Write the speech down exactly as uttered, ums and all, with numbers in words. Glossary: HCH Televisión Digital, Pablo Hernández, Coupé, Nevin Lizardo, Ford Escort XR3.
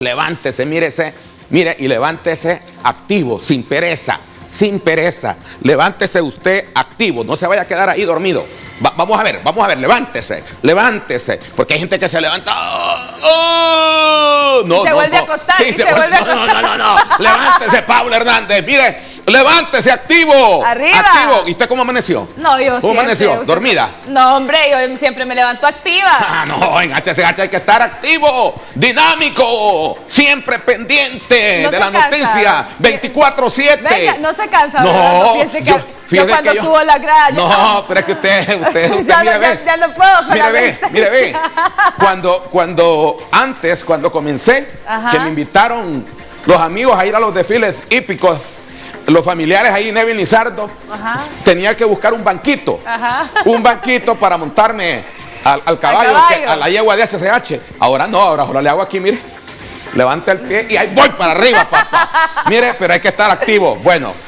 Levántese, mírese, mire y levántese activo, sin pereza, sin pereza. Levántese usted activo, no se vaya a quedar ahí dormido. Va, vamos a ver, vamos a ver, levántese, levántese, porque hay gente que se levanta. ¡Oh! ¡Oh! No, y se no, vuelve no. a acostar, sí, y se, se vuelve a acostar. No, no, no, no. Levántese, Pablo Hernández, mire, levántese activo. Arriba. Activo. ¿Y usted cómo amaneció? No, yo ¿Cómo siempre, amaneció? Usted... ¿Dormida? No, hombre, yo siempre me levanto activa. Ah, no, en H C H hay que estar activo, dinámico, siempre pendiente no de la cansa. noticia, veinticuatro siete. No se cansa, no, ¿verdad? No piense que... Yo... Yo cuando yo, subo la gralla. No, pero es que usted, usted, usted ya, mire, no, ve, ya, ya no puedo con mire, la ve, mire, ve. Cuando, cuando antes, cuando comencé, Ajá. que me invitaron los amigos a ir a los desfiles hípicos, los familiares ahí, Nevin Lizardo, Ajá. tenía que buscar un banquito, Ajá. un banquito para montarme al, al caballo, al caballo. Que, a la yegua de H C H. Ahora no, ahora, ahora le hago aquí, mire, levanta el pie y ahí voy para arriba, papá. Mire, pero hay que estar activo. Bueno.